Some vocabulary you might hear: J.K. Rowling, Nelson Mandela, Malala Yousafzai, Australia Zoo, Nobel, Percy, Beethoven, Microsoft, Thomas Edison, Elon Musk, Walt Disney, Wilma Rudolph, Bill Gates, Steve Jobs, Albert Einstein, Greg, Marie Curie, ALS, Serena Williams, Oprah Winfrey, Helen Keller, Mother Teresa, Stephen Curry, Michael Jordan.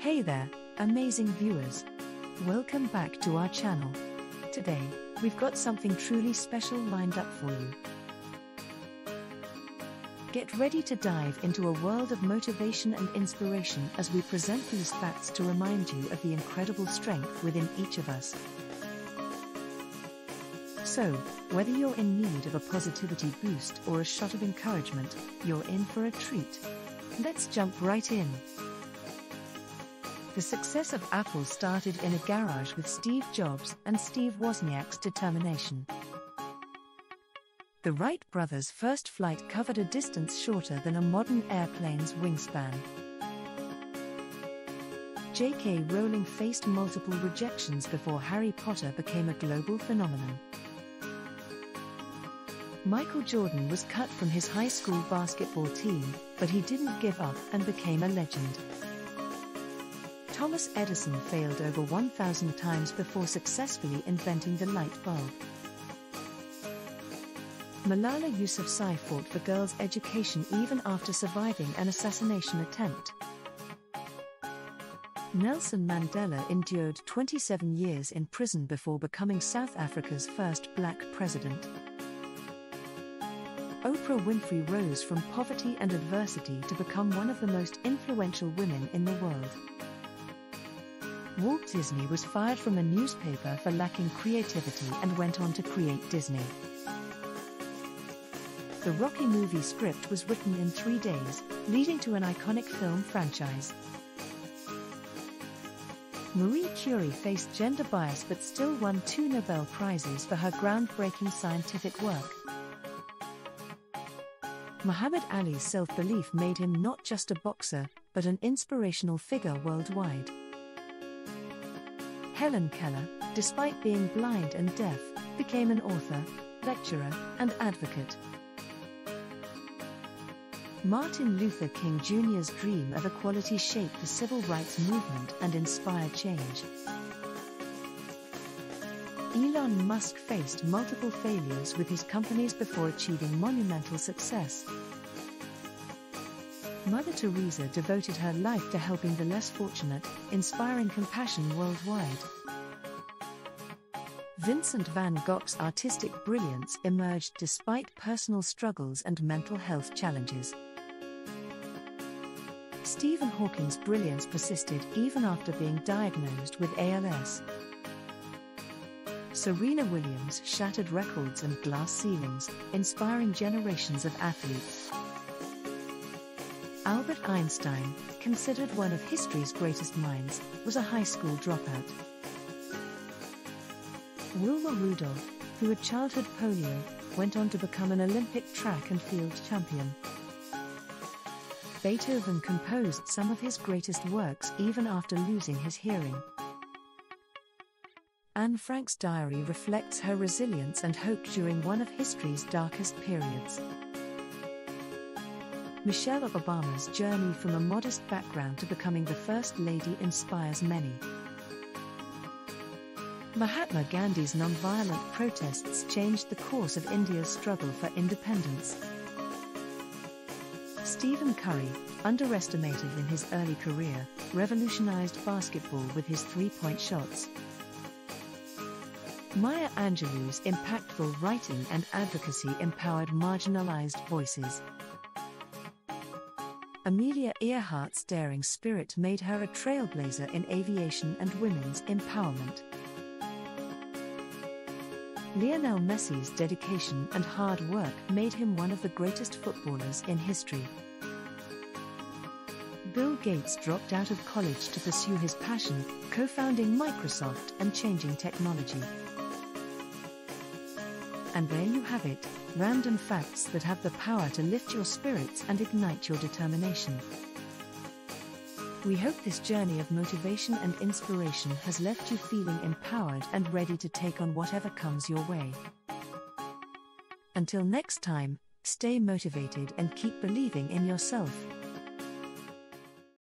Hey there, amazing viewers. Welcome back to our channel. Today, we've got something truly special lined up for you. Get ready to dive into a world of motivation and inspiration as we present these facts to remind you of the incredible strength within each of us. So, whether you're in need of a positivity boost or a shot of encouragement, you're in for a treat. Let's jump right in. The success of Apple started in a garage with Steve Jobs and Steve Wozniak's determination. The Wright brothers' first flight covered a distance shorter than a modern airplane's wingspan. J.K. Rowling faced multiple rejections before Harry Potter became a global phenomenon. Michael Jordan was cut from his high school basketball team, but he didn't give up and became a legend. Thomas Edison failed over 1,000 times before successfully inventing the light bulb. Malala Yousafzai fought for girls' education even after surviving an assassination attempt. Nelson Mandela endured 27 years in prison before becoming South Africa's first black president. Oprah Winfrey rose from poverty and adversity to become one of the most influential women in the world. Walt Disney was fired from a newspaper for lacking creativity and went on to create Disney. The Rocky movie script was written in 3 days, leading to an iconic film franchise. Marie Curie faced gender bias but still won 2 Nobel Prizes for her groundbreaking scientific work. Muhammad Ali's self-belief made him not just a boxer, but an inspirational figure worldwide. Helen Keller, despite being blind and deaf, became an author, lecturer, and advocate. Martin Luther King Jr.'s dream of equality shaped the civil rights movement and inspired change. Elon Musk faced multiple failures with his companies before achieving monumental success. Mother Teresa devoted her life to helping the less fortunate, inspiring compassion worldwide. Vincent van Gogh's artistic brilliance emerged despite personal struggles and mental health challenges. Stephen Hawking's brilliance persisted even after being diagnosed with ALS. Serena Williams shattered records and glass ceilings, inspiring generations of athletes. Albert Einstein, considered one of history's greatest minds, was a high school dropout. Wilma Rudolph, who had childhood polio, went on to become an Olympic track and field champion. Beethoven composed some of his greatest works even after losing his hearing. Anne Frank's diary reflects her resilience and hope during one of history's darkest periods. Michelle Obama's journey from a modest background to becoming the First Lady inspires many. Mahatma Gandhi's nonviolent protests changed the course of India's struggle for independence. Stephen Curry, underestimated in his early career, revolutionized basketball with his three-point shots. Maya Angelou's impactful writing and advocacy empowered marginalized voices. Amelia Earhart's daring spirit made her a trailblazer in aviation and women's empowerment. Lionel Messi's dedication and hard work made him one of the greatest footballers in history. Bill Gates dropped out of college to pursue his passion, co-founding Microsoft and changing technology. And there you have it, random facts that have the power to lift your spirits and ignite your determination. We hope this journey of motivation and inspiration has left you feeling empowered and ready to take on whatever comes your way. Until next time, stay motivated and keep believing in yourself.